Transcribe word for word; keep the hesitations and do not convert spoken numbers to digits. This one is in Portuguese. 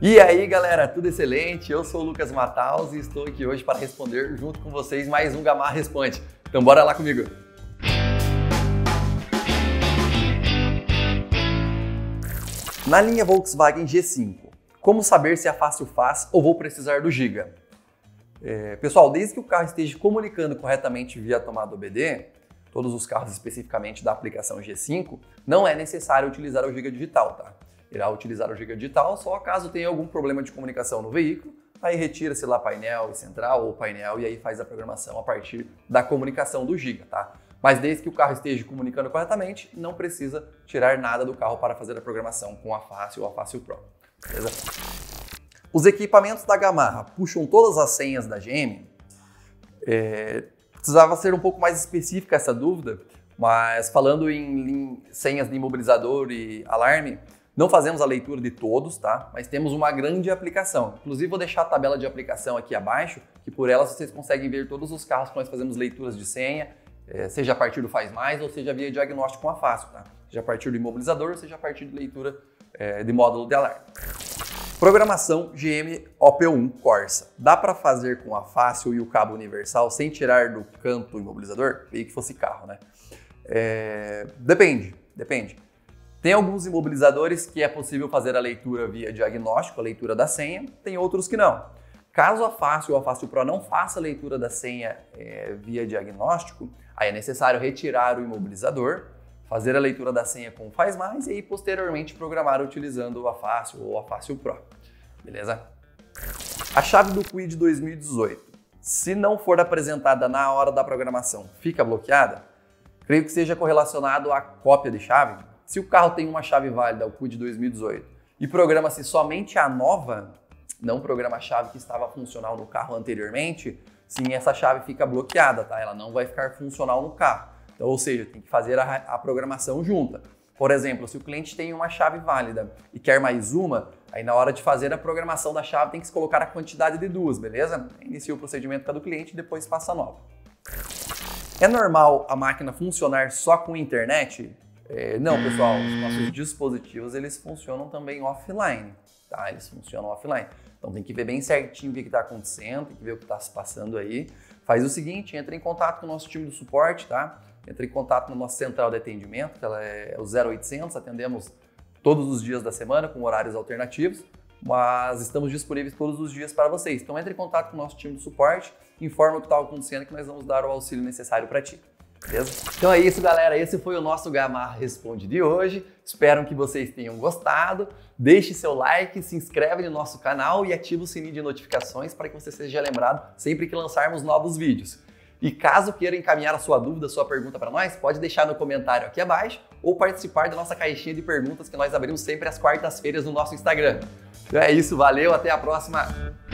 E aí galera, tudo excelente? Eu sou o Lucas Mataus e estou aqui hoje para responder junto com vocês mais um Gamarra Responde. Então bora lá comigo! Na linha Volkswagen G cinco, como saber se a Fácil faz ou vou precisar do Giga? É, pessoal, desde que o carro esteja comunicando corretamente via tomada O B D, todos os carros especificamente da aplicação G cinco, não é necessário utilizar o Giga Digital, tá? Irá utilizar o Giga Digital só caso tenha algum problema de comunicação no veículo, aí retira-se lá painel central ou painel e aí faz a programação a partir da comunicação do Giga, tá? Mas desde que o carro esteja comunicando corretamente, não precisa tirar nada do carro para fazer a programação com a Fácil ou a Fácil Pro, beleza? Os equipamentos da Gamarra puxam todas as senhas da G M? É, precisava ser um pouco mais específica essa dúvida, mas falando em senhas de imobilizador e alarme, não fazemos a leitura de todos, tá? Mas temos uma grande aplicação. Inclusive, vou deixar a tabela de aplicação aqui abaixo, que por ela vocês conseguem ver todos os carros que nós fazemos leituras de senha, seja a partir do Faz Mais ou seja via diagnóstico com a Fácil, tá? Seja a partir do imobilizador, seja a partir de leitura é, de módulo de alarme. Programação G M O P um Corsa. Dá para fazer com a Fácil e o cabo universal sem tirar do canto imobilizador? Meio que fosse carro, né? É... Depende, depende. Tem alguns imobilizadores que é possível fazer a leitura via diagnóstico, a leitura da senha, tem outros que não. Caso a Fácil ou a Fácil Pro não faça a leitura da senha é, via diagnóstico, aí é necessário retirar o imobilizador, fazer a leitura da senha com o Faz Mais e aí posteriormente programar utilizando a Fácil ou a Fácil Pro, beleza? A chave do Q I D dois mil e dezoito, se não for apresentada na hora da programação, fica bloqueada? Creio que seja correlacionado à cópia de chave. Se o carro tem uma chave válida, o C U D dois mil e dezoito, e programa-se somente a nova, não programa a chave que estava funcional no carro anteriormente, sim, essa chave fica bloqueada, tá? Ela não vai ficar funcional no carro. Então, ou seja, tem que fazer a, a programação junta. Por exemplo, se o cliente tem uma chave válida e quer mais uma, aí na hora de fazer a programação da chave tem que se colocar a quantidade de duas, beleza? Inicia o procedimento com a do cliente e depois passa a nova. É normal a máquina funcionar só com internet? É, não, pessoal, os nossos dispositivos eles funcionam também offline, tá? Eles funcionam offline. Então tem que ver bem certinho o que está acontecendo, tem que ver o que está se passando aí. Faz o seguinte, entra em contato com o nosso time do suporte, tá? Entra em contato na nossa central de atendimento, que ela é o zero oitocentos, atendemos todos os dias da semana com horários alternativos, mas estamos disponíveis todos os dias para vocês. Então entra em contato com o nosso time do suporte, informa o que está acontecendo que nós vamos dar o auxílio necessário para ti. Beleza? Então é isso, galera. Esse foi o nosso Gamarra Responde de hoje. Espero que vocês tenham gostado. Deixe seu like, se inscreve no nosso canal e ativa o sininho de notificações para que você seja lembrado sempre que lançarmos novos vídeos. E caso queira encaminhar a sua dúvida, a sua pergunta para nós, pode deixar no comentário aqui abaixo ou participar da nossa caixinha de perguntas que nós abrimos sempre às quartas-feiras no nosso Instagram. Então é isso, valeu, até a próxima!